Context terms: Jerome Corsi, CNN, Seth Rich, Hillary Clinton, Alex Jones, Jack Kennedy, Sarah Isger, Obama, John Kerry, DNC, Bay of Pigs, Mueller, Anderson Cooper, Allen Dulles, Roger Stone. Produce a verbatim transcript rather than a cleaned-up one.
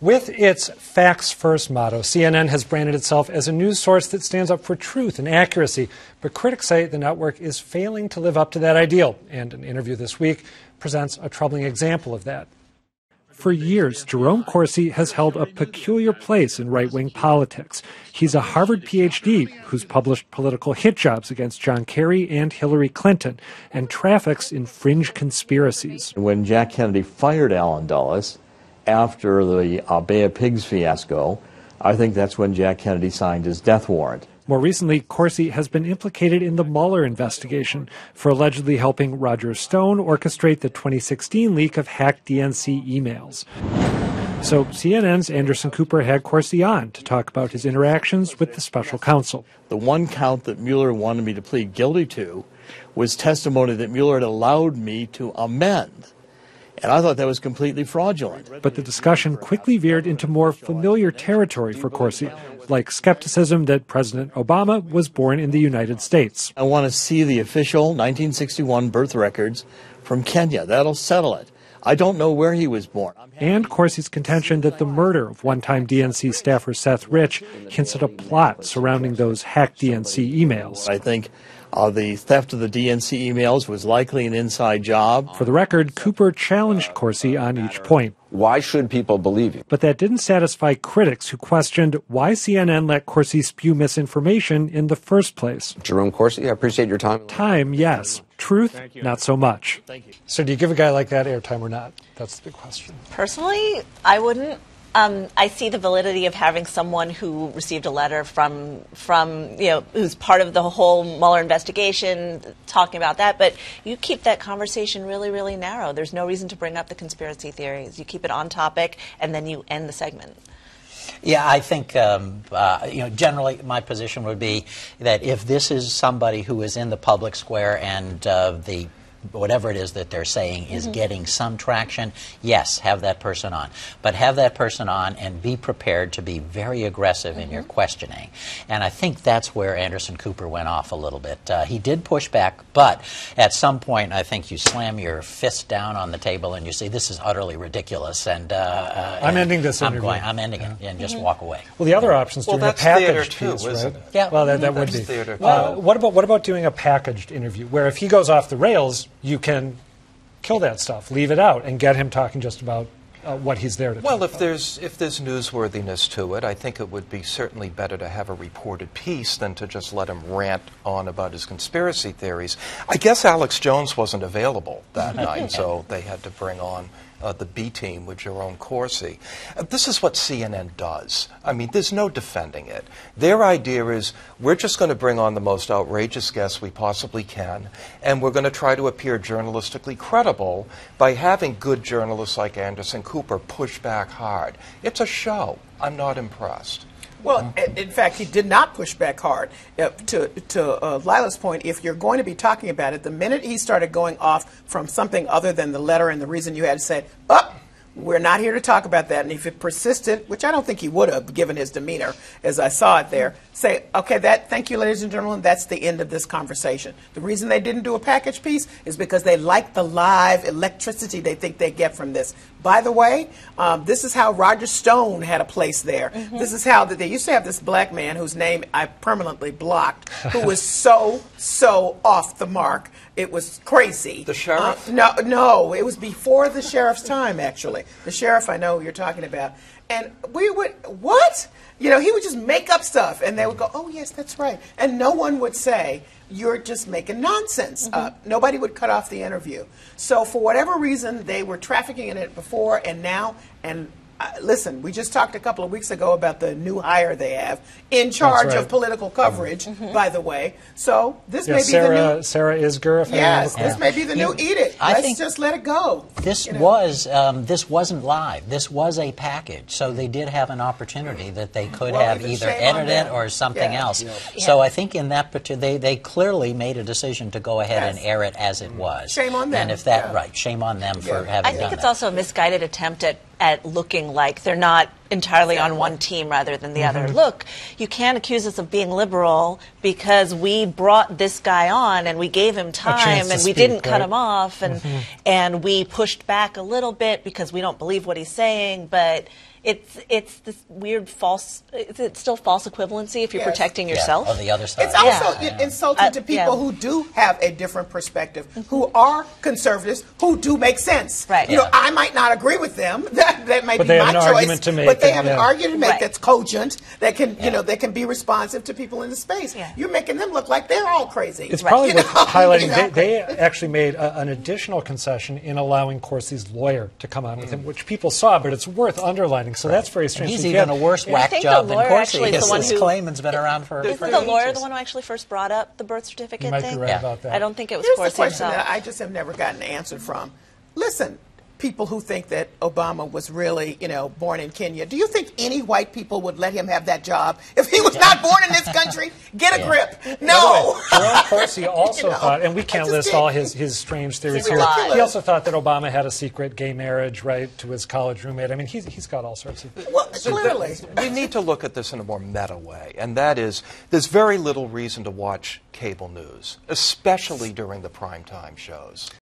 With its facts-first motto, C N N has branded itself as a news source that stands up for truth and accuracy, but critics say the network is failing to live up to that ideal, and an interview this week presents a troubling example of that. For years, Jerome Corsi has held a peculiar place in right-wing politics. He's a Harvard P H D who's published political hit jobs against John Kerry and Hillary Clinton and traffics in fringe conspiracies. When Jack Kennedy fired Allen Dulles after the uh, Bay of Pigs fiasco, I think that's when Jack Kennedy signed his death warrant. More recently, Corsi has been implicated in the Mueller investigation for allegedly helping Roger Stone orchestrate the twenty sixteen leak of hacked D N C emails. So C N N's Anderson Cooper had Corsi on to talk about his interactions with the special counsel. The one count that Mueller wanted me to plead guilty to was testimony that Mueller had allowed me to amend. And I thought that was completely fraudulent. But the discussion quickly veered into more familiar territory for Corsi, like skepticism that President Obama was born in the United States. I want to see the official nineteen sixty-one birth records from Kenya. That'll settle it. I don't know where he was born. And Corsi's contention that the murder of one-time D N C staffer Seth Rich hints at a plot surrounding those hacked D N C emails. I think uh, the theft of the D N C emails was likely an inside job. For the record, Cooper challenged Corsi on each point. Why should people believe you? But that didn't satisfy critics who questioned why C N N let Corsi spew misinformation in the first place. Jerome Corsi, I appreciate your time. Time, yes. Truth, not so much. Thank you. So do you give a guy like that airtime or not? That's the big question. Personally, I wouldn't. Um, I see the validity of having someone who received a letter from, from, you know, who's part of the whole Mueller investigation, talking about that. But you keep that conversation really, really narrow. There's no reason to bring up the conspiracy theories. You keep it on topic, and then you end the segment. Yeah, I think, um, uh, you know, generally my position would be that if this is somebody who is in the public square and uh, the whatever it is that they're saying is mm-hmm. getting some traction, yes, have that person on. But have that person on and be prepared to be very aggressive mm-hmm. in your questioning. And I think that's where Anderson Cooper went off a little bit. Uh, he did push back, but at some point I think you slam your fist down on the table and you say, this is utterly ridiculous. And uh, uh, I'm and ending this I'm interview. Going, I'm ending yeah. it and mm-hmm. just walk away. Well, the other yeah. option is well, doing a package too, piece, isn't right? It? Yeah. Well, that, that would be. Theater well, what about, what about doing a packaged interview where if he goes off the rails, you can kill that stuff, leave it out, and get him talking just about uh, what he's there to well, talk Well, if about. there's if there's newsworthiness to it, I think it would be certainly better to have a reported piece than to just let him rant on about his conspiracy theories. I guess Alex Jones wasn't available that night, so they had to bring on Uh, the B team with Jerome Corsi. Uh, this is what C N N does. I mean, there's no defending it. Their idea is we're just going to bring on the most outrageous guests we possibly can, and we're going to try to appear journalistically credible by having good journalists like Anderson Cooper push back hard. It's a show. I'm not impressed. Well, in fact, he did not push back hard. Uh, to to uh, Lila's point, if you're going to be talking about it, the minute he started going off from something other than the letter and the reason you had said, oh, we're not here to talk about that, and if it persisted, which I don't think he would have given his demeanor as I saw it there, say, okay, that, thank you, ladies and gentlemen, that's the end of this conversation. The reason they didn't do a package piece is because they like the live electricity they think they get from this. By the way, um, this is how Roger Stone had a place there. Mm-hmm. This is how they used to have this black man whose name I permanently blocked, who was so, so off the mark. It was crazy. The sheriff? Uh, no, no, it was before the sheriff's time, actually. The sheriff, I know who you're talking about. And we would, what? You know, he would just make up stuff, and they would go, oh, yes, that's right. And no one would say, you're just making nonsense mm-hmm. up. Nobody would cut off the interview. So for whatever reason, they were trafficking in it before and now. And uh, listen, we just talked a couple of weeks ago about the new hire they have in charge right. of political coverage, mm-hmm. by the way. So this yeah, may be Sarah, the new... Sarah Isger, if Yes, this yeah. may be the you, new eat it. I Let's just let it go. This, you know? was, um, this wasn't live. This was a package. So they did have an opportunity that they could well, have either edited it or something yeah. else. Yeah. Yeah. So I think in that particular... They, they clearly made a decision to go ahead yes. and air it as it was. Shame on them. And if that... Yeah. Right. Shame on them yeah. for having done that. I think it's that. also a misguided attempt at at looking like they're not entirely on one team rather than the mm-hmm. other. Look, you can't accuse us of being liberal because we brought this guy on and we gave him time and speak, we didn't right? cut him off and mm-hmm. and we pushed back a little bit because we don't believe what he's saying, but it's it's this weird false. It's, it's still false equivalency if you're yes. protecting yourself. Yeah, on the other side. It's also yeah. insulting uh, to people yeah. who do have a different perspective, mm-hmm. who are conservatives, who do make sense. Right. You yeah. know, I might not agree with them. That that might but be my choice. To make, but they have an yeah. argument to make right. that's cogent. That can yeah. you know that can be responsive to people in the space. Yeah. You're making them look like they're all crazy. It's right. probably you know? highlighting you know? they, they actually made a, an additional concession in allowing Corsi's lawyer to come on mm. with him, which people saw, but it's worth underlining. So right. that's very strange. He's so even a worse whack job than Corsi. His, his claimant's been it, around for. Isn't for the lawyer the one who actually first brought up the birth certificate you might thing? Be right yeah. about that. I don't think it was Corsi. Here's the question that I just have never gotten an answer from. Listen. People who think that Obama was really, you know, born in Kenya. Do you think any white people would let him have that job if he was yeah. not born in this country? Get a yeah. grip. No. By the way, Jerome Corsi also you know, thought, and we can't list did. all his, his strange theories here. He also thought that Obama had a secret gay marriage, right, to his college roommate. I mean, he's, he's got all sorts of... Well, so clearly. The, we need to look at this in a more meta way, and that is there's very little reason to watch cable news, especially during the primetime shows.